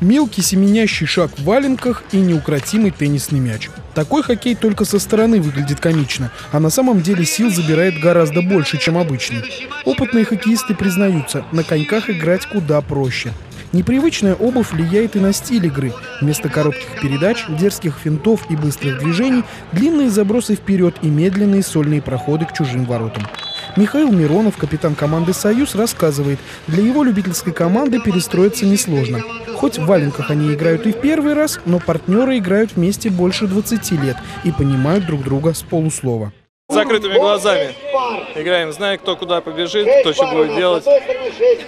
Мелкий семенящий шаг в валенках и неукротимый теннисный мяч. Такой хоккей только со стороны выглядит комично, а на самом деле сил забирает гораздо больше, чем обычный. Опытные хоккеисты признаются, на коньках играть куда проще. Непривычная обувь влияет и на стиль игры. Вместо коротких передач, дерзких финтов и быстрых движений – длинные забросы вперед и медленные сольные проходы к чужим воротам. Михаил Миронов, капитан команды «Союз», рассказывает, для его любительской команды перестроиться несложно. Хоть в валенках они играют и в первый раз, но партнеры играют вместе больше 20 лет и понимают друг друга с полуслова. С закрытыми глазами играем, зная, кто куда побежит, кто что будет делать,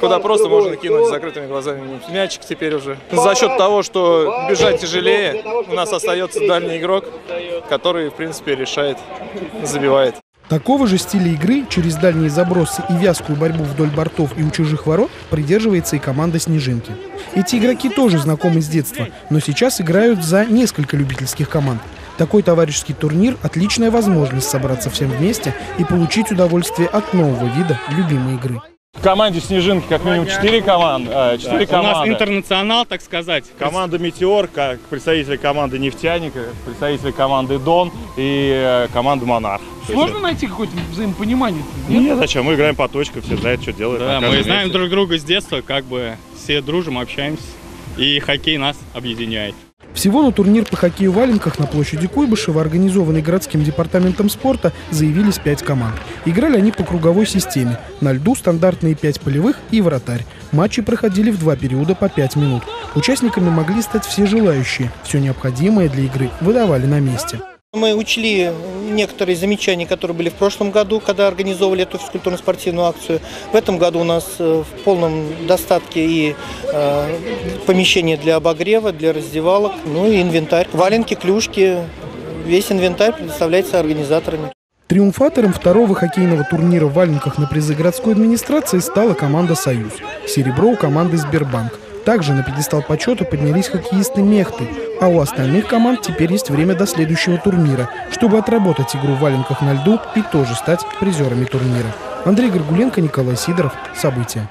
куда просто можно кинуть с закрытыми глазами мячик теперь уже. За счет того, что бежать тяжелее, у нас остается дальний игрок, который, в принципе, решает, забивает. Такого же стиля игры через дальние забросы и вязкую борьбу вдоль бортов и у чужих ворот придерживается и команда «Снежинки». Эти игроки тоже знакомы с детства, но сейчас играют за несколько любительских команд. Такой товарищеский турнир – отличная возможность собраться всем вместе и получить удовольствие от нового вида любимой игры. В команде «Снежинки» как минимум 4 команды. У нас интернационал, так сказать. Команда «Метеор», как представители команды «Нефтяника», представители команды «Дон» и команды «Монарх». Сложно найти какое-то взаимопонимание? Нет, зачем? Мы играем по точкам, все знают, что делают. Да, мы знаем друг друга с детства, как бы все дружим, общаемся. И хоккей нас объединяет. Всего на турнир по хоккею в валенках на площади Куйбышева, организованный городским департаментом спорта, заявились 5 команд. Играли они по круговой системе. На льду стандартные 5 полевых и вратарь. Матчи проходили в 2 периода по 5 минут. Участниками могли стать все желающие. Все необходимое для игры выдавали на месте. Мы учли некоторые замечания, которые были в прошлом году, когда организовывали эту физкультурно-спортивную акцию. В этом году у нас в полном достатке и помещение для обогрева, для раздевалок, ну и инвентарь. Валенки, клюшки, весь инвентарь предоставляется организаторами. Триумфатором второго хоккейного турнира в валенках на призы городской администрации стала команда «Союз». Серебро у команды «Сбербанк». Также на пьедестал почета поднялись хоккеисты «Мехты». А у остальных команд теперь есть время до следующего турнира, чтобы отработать игру в валенках на льду и тоже стать призерами турнира. Андрей Горгуленко, Николай Сидоров. События.